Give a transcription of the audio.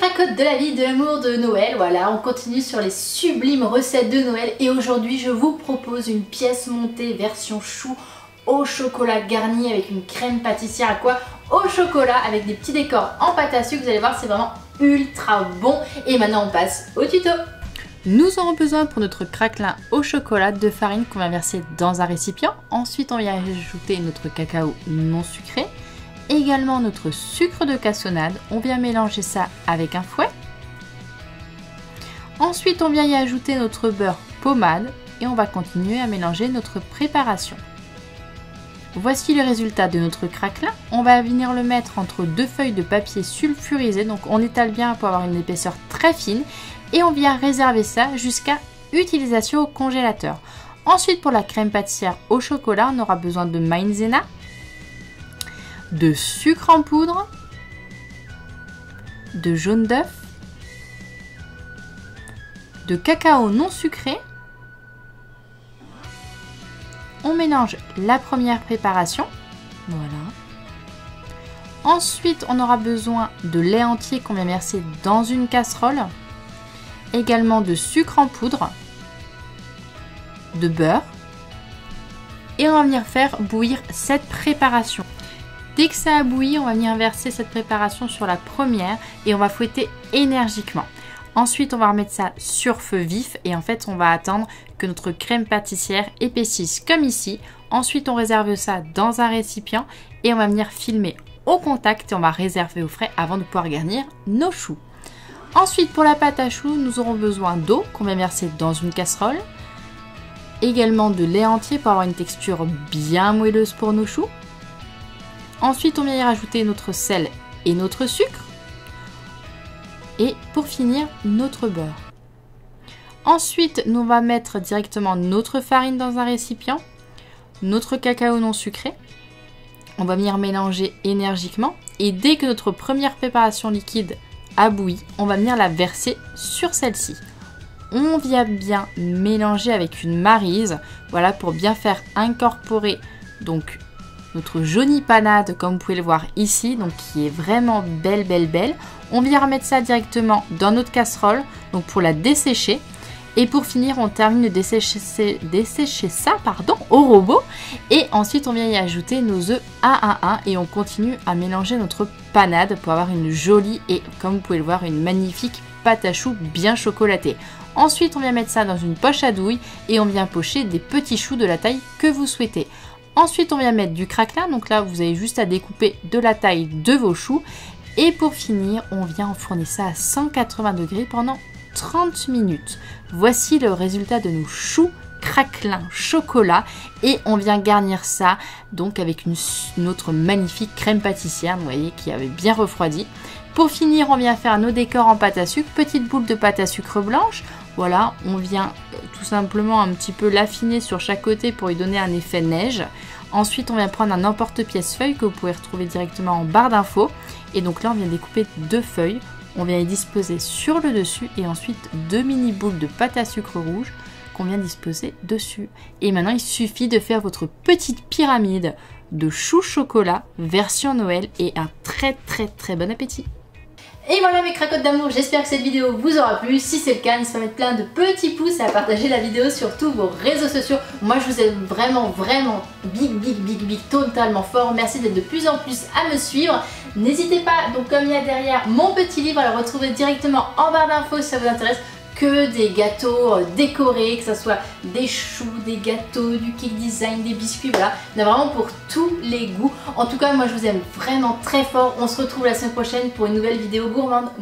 cracottes de la vie, de l'amour, de Noël. Voilà, on continue sur les sublimes recettes de Noël et aujourd'hui je vous propose une pièce montée version chou au chocolat garni avec une crème pâtissière à quoi au chocolat avec des petits décors en pâte à sucre. Vous allez voir, c'est vraiment ultra bon. Et maintenant on passe au tuto. Nous aurons besoin pour notre craquelin au chocolat de farine qu'on va verser dans un récipient. Ensuite on va y ajouter notre cacao non sucré, également notre sucre de cassonade. On vient mélanger ça avec un fouet. Ensuite on vient y ajouter notre beurre pommade et on va continuer à mélanger notre préparation. Voici le résultat de notre craquelin. On va venir le mettre entre deux feuilles de papier sulfurisé, donc on étale bien pour avoir une épaisseur très fine et on vient réserver ça jusqu'à utilisation au congélateur. Ensuite pour la crème pâtissière au chocolat, on aura besoin de maïzena, de sucre en poudre, de jaune d'œuf, de cacao non sucré. On mélange la première préparation, voilà. Ensuite, on aura besoin de lait entier qu'on vient verser dans une casserole, également de sucre en poudre, de beurre, et on va venir faire bouillir cette préparation. Dès que ça a bouilli, on va venir verser cette préparation sur la première et on va fouetter énergiquement. Ensuite, on va remettre ça sur feu vif et en fait, on va attendre que notre crème pâtissière épaississe comme ici. Ensuite, on réserve ça dans un récipient et on va venir filmer au contact et on va réserver au frais avant de pouvoir garnir nos choux. Ensuite, pour la pâte à choux, nous aurons besoin d'eau qu'on va verser dans une casserole, également de lait entier pour avoir une texture bien moelleuse pour nos choux. Ensuite, on vient y rajouter notre sel et notre sucre. Et pour finir, notre beurre. Ensuite, nous allons mettre directement notre farine dans un récipient, notre cacao non sucré. On va venir mélanger énergiquement. Et dès que notre première préparation liquide a bouilli, on va venir la verser sur celle-ci. On vient bien mélanger avec une maryse, voilà, pour bien faire incorporer donc notre jolie panade comme vous pouvez le voir ici, donc qui est vraiment belle. On vient remettre ça directement dans notre casserole, donc pour la dessécher. Et pour finir, on termine de dessécher ça au robot. Et ensuite, on vient y ajouter nos œufs un à un et on continue à mélanger notre panade pour avoir une jolie et, comme vous pouvez le voir, une magnifique pâte à choux bien chocolatée. Ensuite, on vient mettre ça dans une poche à douille et on vient pocher des petits choux de la taille que vous souhaitez. Ensuite, on vient mettre du craquelin, donc là, vous avez juste à découper de la taille de vos choux. Et pour finir, on vient enfourner ça à 180 degrés pendant 30 minutes. Voici le résultat de nos choux craquelin chocolat et on vient garnir ça donc avec notre magnifique crème pâtissière, vous voyez, qui avait bien refroidi. Pour finir, on vient faire nos décors en pâte à sucre, petite boule de pâte à sucre blanche. Voilà, on vient tout simplement un petit peu l'affiner sur chaque côté pour lui donner un effet neige. Ensuite, on vient prendre un emporte-pièce feuille que vous pouvez retrouver directement en barre d'infos. Et donc là, on vient découper deux feuilles. On vient les disposer sur le dessus et ensuite deux mini boules de pâte à sucre rouge qu'on vient disposer dessus. Et maintenant, il suffit de faire votre petite pyramide de choux chocolat version Noël et un très bon appétit. Et voilà mes cracottes d'amour, j'espère que cette vidéo vous aura plu. Si c'est le cas, n'hésitez pas à mettre plein de petits pouces et à partager la vidéo sur tous vos réseaux sociaux. Moi je vous aime vraiment big totalement fort. Merci d'être de plus en plus à me suivre. N'hésitez pas, donc comme il y a derrière mon petit livre, à le retrouver directement en barre d'infos si ça vous intéresse. Que des gâteaux décorés, que ce soit des choux, des gâteaux, du cake design, des biscuits, voilà. Il y en a vraiment pour tous les goûts. En tout cas, moi je vous aime vraiment très fort. On se retrouve la semaine prochaine pour une nouvelle vidéo gourmande.